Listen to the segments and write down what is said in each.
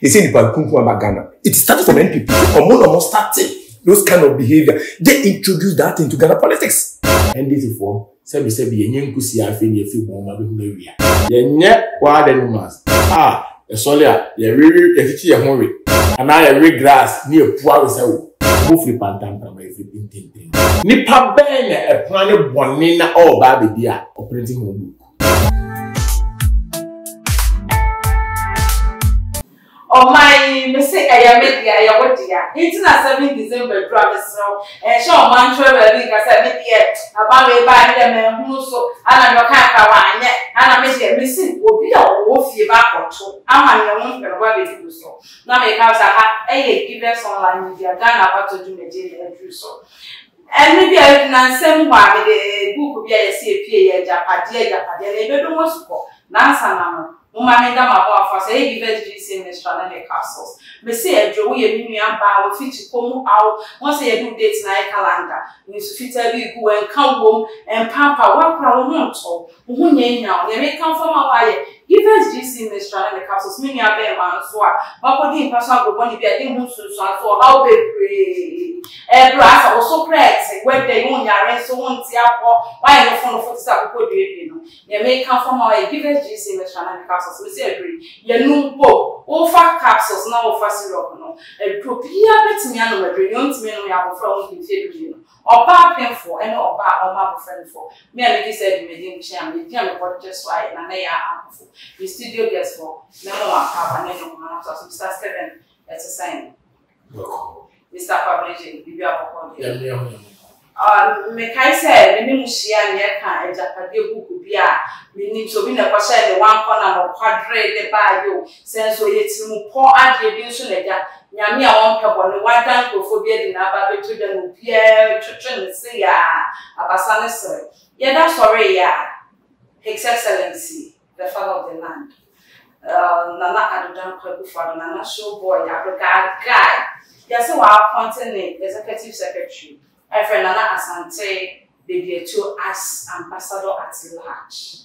They say the Balkunku and Ghana. It started from NPP. Omonomo started those kind of behavior. They introduced that into Ghana politics. NDC form. Sebi yenyenku siafeni yefi bomba bihumewia. Yenye wa denumas. Ah, esolia yeri efichi yehonwe. Ana yeri grass ni epuwa wesewu. Mufri pantanta ma efi pintintin. Ni pabene epuane bonina o ba bedia operating home. Oh my, mistake! I made the I what the I. It's not 7 December, promise. So, show man travel because I made the about we buy the men who so. I don't know how to I make the mistake. We be a wolf you back control. I'm a young man who be do so. Now me comes I give us online media. Then I want to do my daily do so. And maybe I can send one with the book. We are CPA, Japan. They don't want to go. Now, Mummy, I say, give us this in the castles. May say a draw a million bow, which come out once a good date night calendar. You fit every go and come home and pamper one crown or so. Who may now, they may come from a give us this in the strand castles, meaning a bear man swore. But in person, the one if you didn't soon, so how they pray. A brass also cracks when they own your rent, so won't see up or why the phone of foot stop could be. They may come from our give us this in the strand capsules, we say agree. You know, both over capsules now for syrup. No, a propia bit me on the brilliant men we have a friend in February. Or bar painful and or bar or my friend for me. I really said, Medium Cham, the young report just why, and they are harmful. The studio guest for no one cup and no one after Mr. Stephen as a sign. Mr. Publishing, you are upon make I say, the Musia near kind Japadio could be a meaning to win a percent the 1 corner or quadrate the bio, since we it's poor attribution letter. Yamia won't have one time to forget in Abba to the Pierre Church say, Abbasanisor. Yet that's sorry, yeah. His Excellency, the father of the land. Nana Adudan Kwaku for Nana Showboy, Abroga guy. Yes, our appointed executive secretary. My friend Nana Asante, they to us ambassador at large.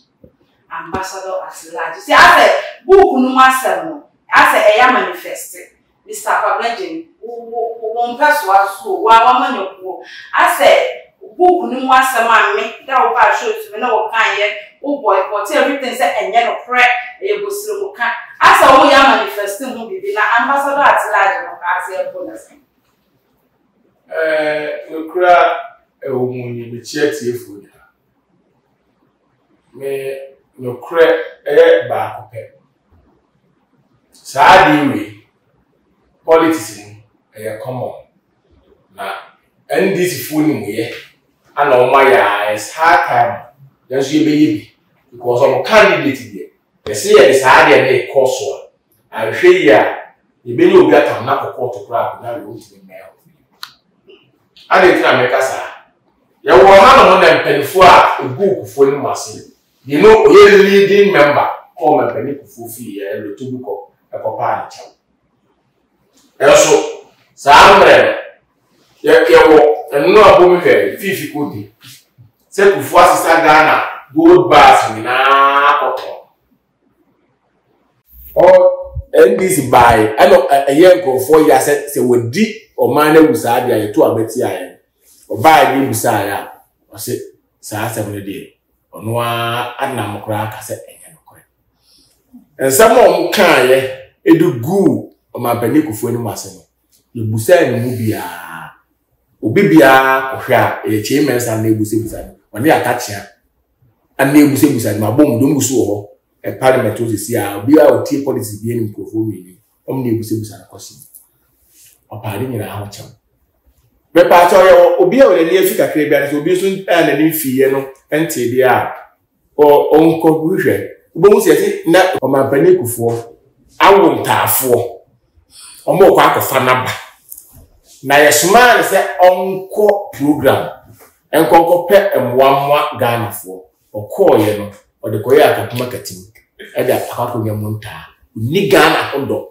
Ambassador at large. You see, I said, book no master. I said, I am manifesting. Mr. Pablegin, one person was so, one woman. I said, book no master, man, make that will pass you to no kind yet. Oh boy, but everything said, and yet a prayer, it was still okay. I said, oh, yeah, manifesting will be ambassador at large. I said, bonus. No cry a woman in the chair food. May no crack a back pet. Sadly, politicing a common. Now, and this food in here, and on my eyes, hard time, then she be because I'm a candidate here. They say it's hard and a coarse one. I fear you may not get a knock or to crack without losing mail. I didn't make us. There were one of them penfua, a book for the massy. You know, a leading member, come and penny for fee, and to book a papa. Also, Sandra, there were a no woman here, 50 goody. Said to Fossi Sandana, good baths in our pop. Or, and this by a young girl 4 years, they were deep. Or man who said, I two a betty or buy me beside or say, Sas every day, or no, and no crack, I said, and some one kind, it do good on my penico for the master. You busan mubia, ubibia, or her, a chambers and neighbors inside, when they attach her, and neighbors inside my bone, don't so, a parliament to this year, be our tea policy being performing, omnibus inside a question. Parting in a house. But Pato will be on the near Fika Caribbean, so be soon and an infiano and TBR or own conclusion. Bones is not on my penico for. I won't have 4 or more quack of a number. Now, a smile is an encore program and compare and 1 Ghana for or coil or the Koyak of marketing at that part of your monta. Nigana on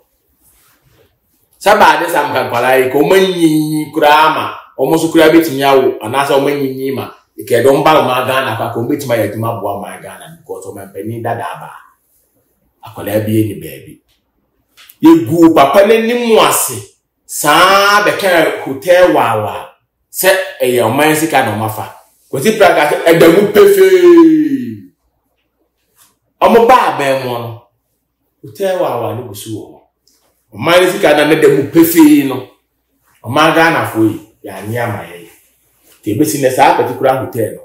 Sabade sam kan kwala yi ko manyi kurama omo so kura betinyawo anasa omanyi nyima ikedo mbalo ma Ghana kwa ko betima ya duma bua ma Ghana because o man pani dada ba akola bi eni baby ye gu papa ne nimu ase saa beka hotel wawa se eye oman sika no mafa kwoti praga egbamu pefe omo ba ba mo no hotel wawa ne busu wo oman sika na ne demu pefe no oman ga na fo yi ya ni amaye te be sine saa particular hotel no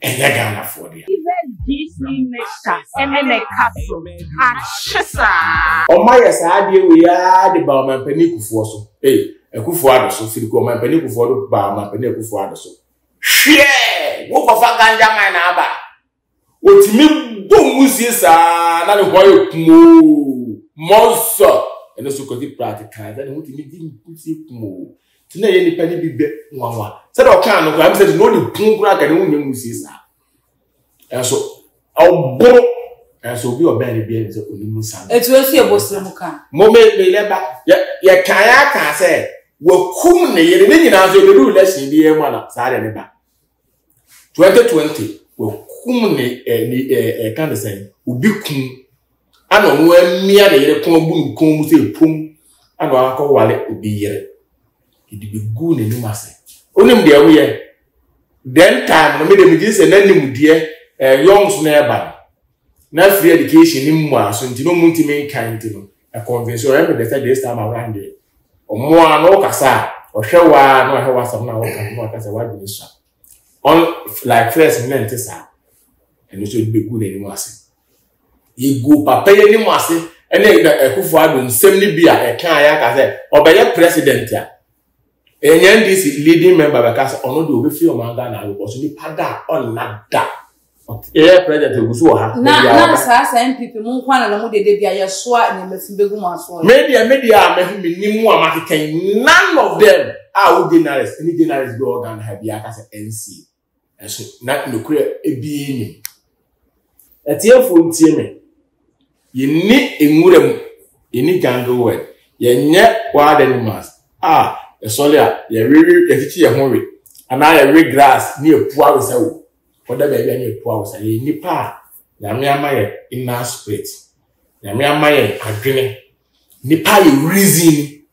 enya ga na fo dia oh my yes, I deal we are the barman penny for so. Hey, a good father, so feel go my penny for the barman penny for the so. Share, walk of a ganja, my naba. What me boom, is another boy moo, monster, and also got it practical. And what you need to see moo. Tonight, any penny be bet one. Said I can't, I'm saying no, the poon crack and only mooses. And so, I'll go and so be a very beard. It's worth your Bosamuka. Moment may never yet kayak say, well, cool, you didn't answer the rule less in the air one Saturday. 2020, well, cool, a kind of saying, would be cool. I don't know where merely a comb comes a pum, and our wallet would be here. It would be good and you must say. Only dear, we then time, I made a this and then you dear. Youngs nearby. Now free education in one, so you don't want to make a convention every day this time around it. Or more no cassa, or shall I know how was some now as a white minister. On like first minute, and you should be good in mercy. You go papa any mercy, and then a kufa will simply be a kayak or by your president. And NDC leading member because on the way from Ghana, we also need pada on that. Yeah, president, we saw her. Now, sir, NPP, media, none of them are ordinaries. Any ordinaries go organ have the as an NC, and so not look a being. A tearful team, you need a murem, you need candle word, you net wild animals. Ah, a soldier, you really a teacher hungry, and I a red grass near poor with a baby, nipa, Yamia in our spirit. Yamia Nipa, you reason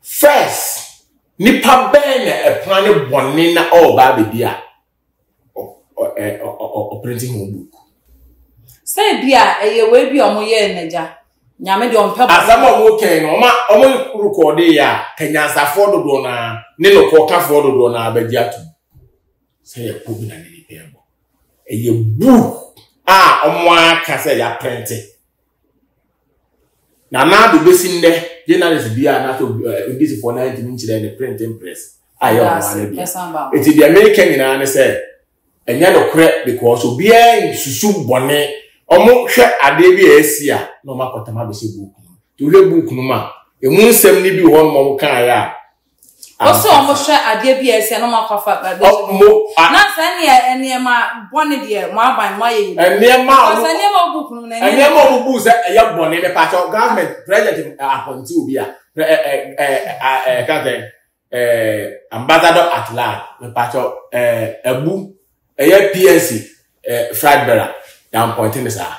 first. Nipa Ben a planet bonina or baby dear or printing home book. Say, dear, a way be on my energy. Yamajon Papa, as I'm a walking, or my own record, they are can answer for the donor, never call for the donor, but yet. Say a poop in an able. A ye boo. Ah, on one can say ya plenty. Now, the best in there, journalists be not busy for 90 minutes in the printing press. I am. It is the American in an essay. And yellow crap because so be a susu bonnet or more share a deviasia. No matter what I'm busy to the book number. It won't send me one more kaya. Also, almost share a DBS and no more fact. Not any of my bonnet, my by my and their mouth, and never book, and never booze a young bonnet, a patch of government president upon Tubia, ambassador at large, a patch of a boom, a PSC, fried bearer, down pointing the star.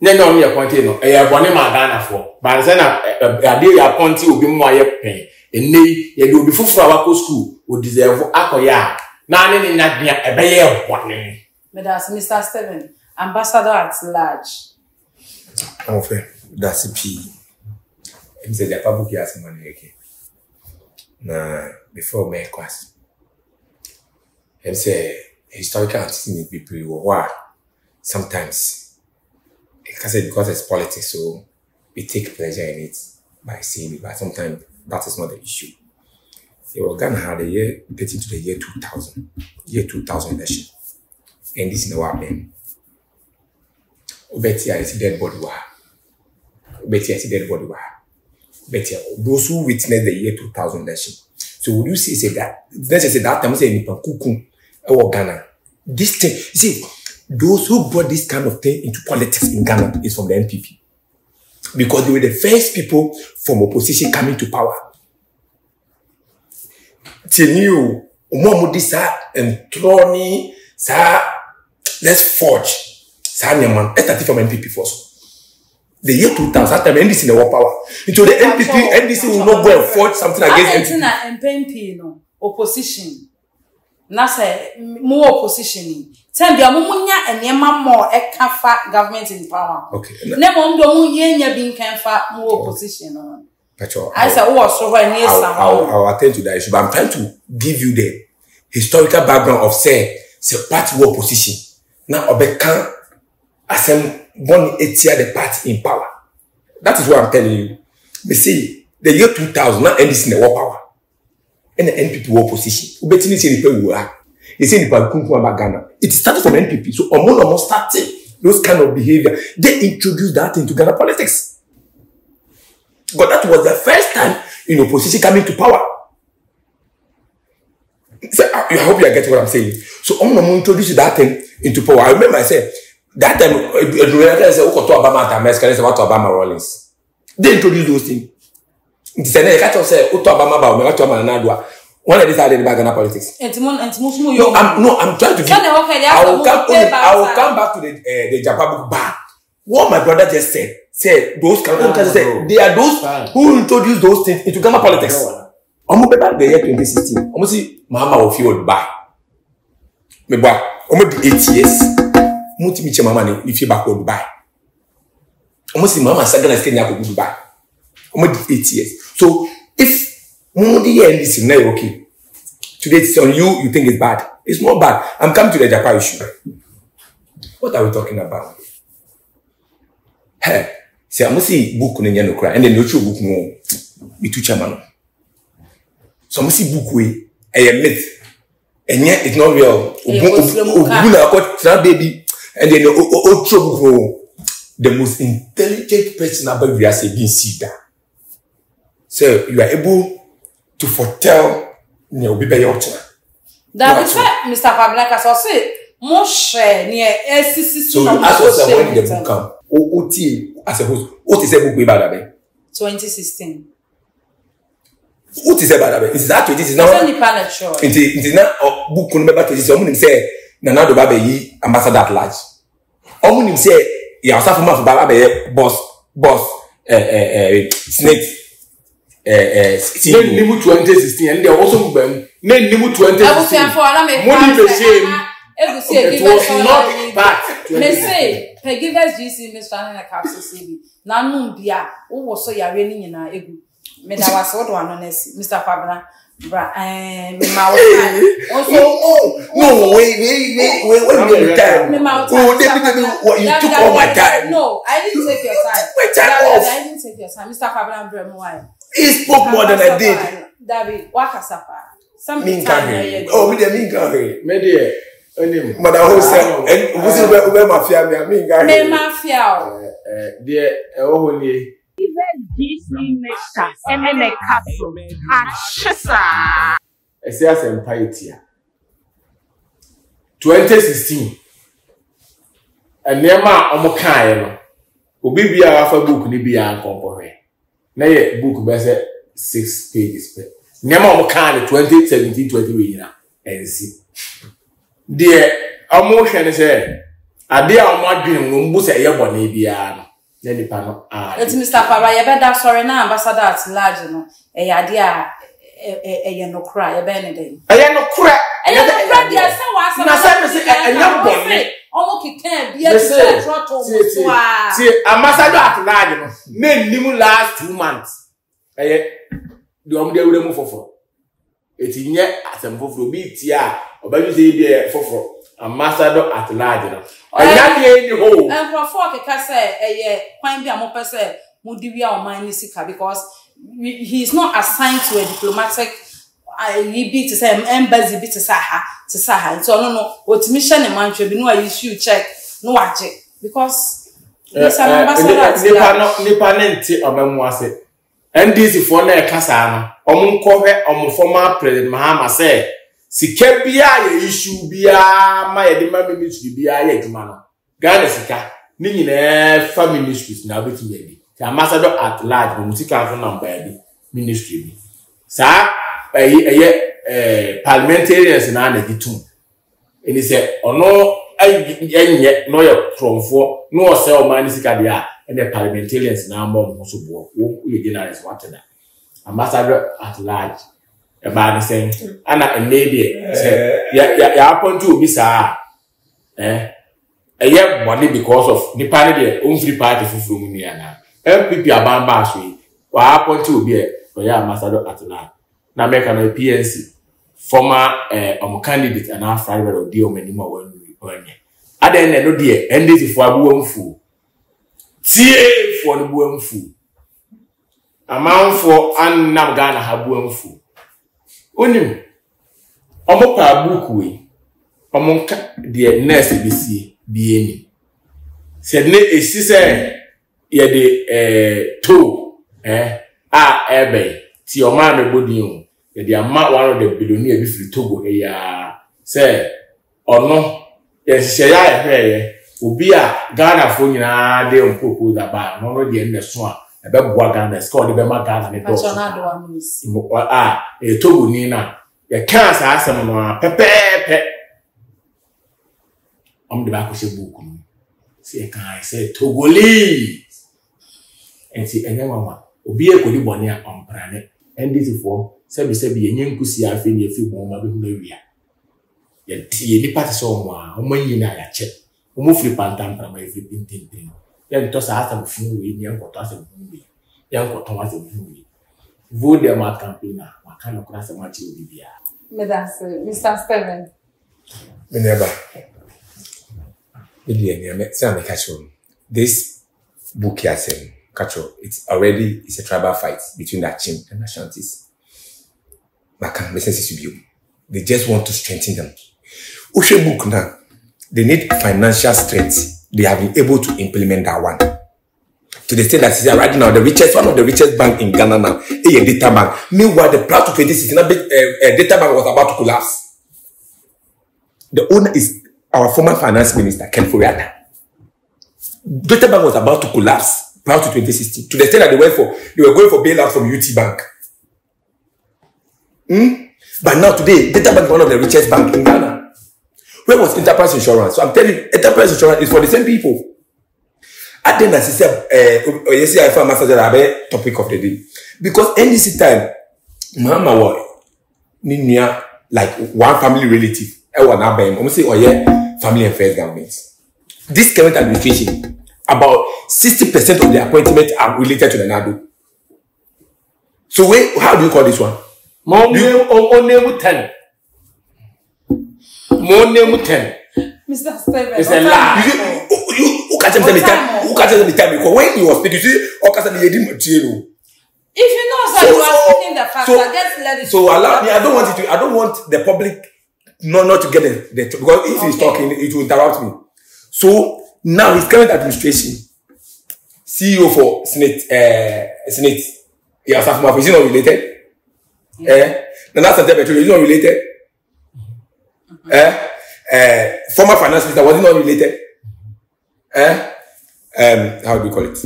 Then only a pointing, a bonnet, Madana for, but then a dear appointee will be more pay. And nay, you do before our school would deserve Akoya. Now, in that near a bayer warning. But that's Mr. Steven, ambassador at large. Oh, that's a P. He said the public has money again. Now, before my class, he said historical antecedent people sometimes because it's politics, so we take pleasure in it by seeing it, but sometimes. That is not the issue. Ghana had a year getting to the year 2000. Year 2000 election. And this in our name. Obetia is dead body. Obetia is dead body. Obetia. Those who witnessed the year 2000 election. So would you see say that? Let's say that time say Nipankuku or Ghana. This thing, you see, those who brought this kind of thing into politics in Ghana is from the NPP. Because they were the first people from opposition coming to power. Till you, Omomodi sa and Troni sa, let's forge. Sa Neman, let's start from MPP first. the year 2000, that time NDC never power. Into the NPP, NDC will not go and forge something against NPP. I think NPP no opposition. Nasa more opposition. Time the amunya and Yama more ekafa government in power. Okay. Never on the munya being canfa more opposition on. I said, oh, so I need some. I'll attend to that issue, but I'm trying to give you the historical background of say the party war position. Now Obekan as born 8 year the party in power. That is what I'm telling you. You see, the year 2000 now NDC in the war power. And the NPP war position. Ubetini say the people are. You see the Kunkumba Ghana. It started from NPP. So almost started those kind of behavior. They introduced that into Ghana politics. But that was the first time in opposition coming to power. So I hope you get what I'm saying. So I'm going to introduce that thing into power. I remember I said, that time, they introduced those things. One of these are the Ghana politics. No, I'm trying to give you. I will come back to the Japan back. What my brother just said, those characters said, they are those who introduce those things into Ghana politics. I'm going back the year 2016. I'm going to see Mama of you would buy. I'm going to be 8 years. I'm going to meet your Mama if you back would buy. I'm going to see Mama second and second year would buy. I'm going to be 8 years. So if Mundi and this is not okay, today it's on you, you think it's bad. It's not bad. I'm coming to the Japan issue. What are we talking about? Hey, see, I'm going to see book on the Yanukra and then you book more with two chairman. So I see book way, a myth, and yet it's not real. Baby, and then the most intelligent person about we are being seen. So you are able to foretell your people your children. That is why Mr. Pablanka said, "Moshe near SCC." So you ask us when the book come. OT as a host. OT said book way bad abe. 2016. What is about that? Is that this is not only planet show. It is not a book on the someone say Nanado Babe ambassador at large. Omunim say you are suffering from Balabe boss snake. Then Nimu 2016 and they also then Nimu 2016. It was not back. Let's say Pegivers GC Mr. Capsule CV. Nanum Bia, who was so you raining in our ego. Mr. Fabra, wait, you took all my time. No, I didn't take your time. I didn't take your time. Mr. Fabra, Bremwai. He spoke more than I did. David, Wakasapa. Something. Oh, with the Minka. Media. Mafia. Even DC makers and the castle are chesa. As empire 2016. And Nema Omokaino. Ubibia Alpha book Nibia and Compore. Nay, book better 6 pages. Nema Omokan 2017-20 and see. Dear Omokan is here. I dear Omadin Mumbusa Yabo Nibiano. It's Mr. Farah, you better sorry now, ambassador at large, no. A idea, a no cry, a benedict. A no cry, a no cry, yes, I was a can be a ambassador at large, men new last 2 months. Do I'm there with a for. It's in yet at some for beat, yeah, or by the for. Ambassador at large. And for folk, I say, because he is not assigned to a diplomatic to say embassy to Saha. So no, what mission and man should be no issue check, no check because he's an ambassador. And this is for Casano, or former President Mahama said. Sika biya ye issue biya ma ye dema ministry biya ye duma no Ghana sika ni nyina family ministries na beti ye bi ti ambassador at large mo sika for number bi ministry bi sa eh parliamentarians na na gitum eni se ono enye no ye from for no o se o man sika dia and the parliamentarians number of Musubo, who dinner is wanted. Ambassador at large, a man saying, Anna and lady, yeah, upon two, Miss A. Eh? A young money because of the party, only party for Fumiana. MPP abamba sweet. What happened to be a ambassador at large? Now make an PNC. Former candidate and our friend of Dio Menima when we earn it. I then know dear, and this is for a woman fool. TA for the woman fool. Amount for an Namgana have woman fool. Unim Omoka Bookway among the nurse BC being said, Nay, a sister, yet the toe, eh? Ah, Abbey, see your mammy body. The amount one of the billionaire with Togo, say, or no, yes, say I hear, will be a Ghana phone in a day on Coco that bar, no, no, the end of Swan, a Babuaganda, scored the Bemagan and the dog. Ah, a Togo Nina, your cans are some pepe. On the back of the book, say, can I say Togolese? And see, and then one will be a good one on planet, and this is for. Sabi yenye nkusi ya fini yefi mwoma wikule wia. Yeni pati so mwa, umenyina ya che. Umufri pantampra ma yifri pintintin. Yeni tosa hasa mfunguwe, ni yanko tosa mfunguwe. Yanko tosa mfunguwe. Vude ya makampina, wakano kurasa machi ubibia. Medase, Mr. Steven. Minyaba. Minyaba, sena me kacho. This book ya sen, kacho, it's a tribal fight between the Achim and the Ashantis. They just want to strengthen them. Ushe book now, they need financial strength. They have been able to implement that one. To the state that is right now, the richest, one of the richest banks in Ghana now, is a Data Bank. Meanwhile, the prior to 2016, Data Bank was about to collapse. The owner is our former finance minister, Ken Furiana. Data Bank was about to collapse prior to 2016. To the state that they were going for bailout from UT Bank. But now today, Data Bank is one of the richest banks in Ghana. Where was Enterprise Insurance? So I'm telling you, Enterprise Insurance is for the same people. I think that's a topic of the day. Because NDC time, Mama was like one family relative. I was say, oh yeah, family and friends governments. This current administration, about 60% of the appointments are related to the NADO. So wait, how do you call this one? More name ten. Mr. Steven, it's a lie. Who catch him the time? Who catch him the time? Because when he was speaking, you or catch him the material. If you know, sir, you are speaking the facts. Just let it. So allow me. I don't want it to. I don't want the public not to get the because if he's talking, it will interrupt me. So now his current administration, CEO for Senate, yeah, Safma, is not related. Eh? That's a petrol, is not related. Former finance minister was not related. How do you call it?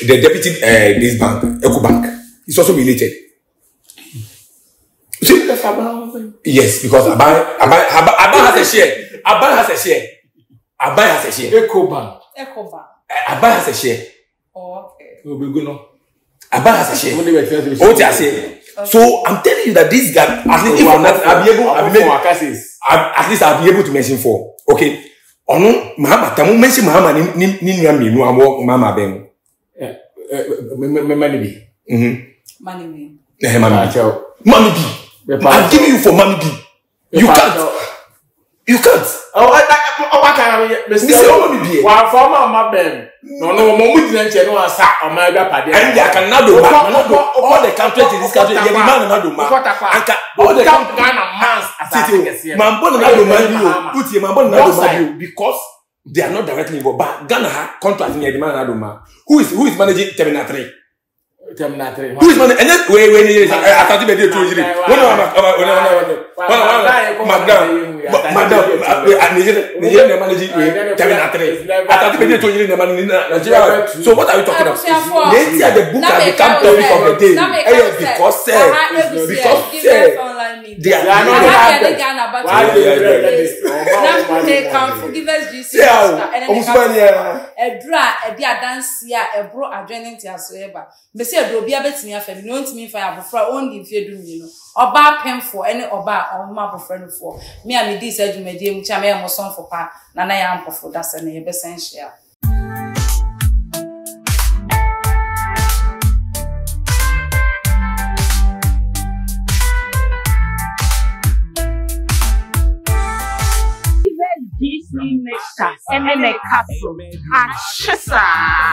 The deputy this bank, Eco Bank, is also related. See? Yes, because Aban has a share. Eco Bank. Aban has a share. Okay. We'll be good now. Aban has a share. What I say? So I'm telling you that this guy, at least if I'm not, I'll be able to mention four. Okay. Oh no, Muhammad. Tamu mention Muhammad. Ni Mama Ben. Mami B. I'm giving you for Mami B. You can't. Because they are not directly involved. But Ghana contracting who is managing Terminal 3? So what are we talking about? They see the book and become topic of the day. Because they are not they can forgive us Jesus. And then they cut from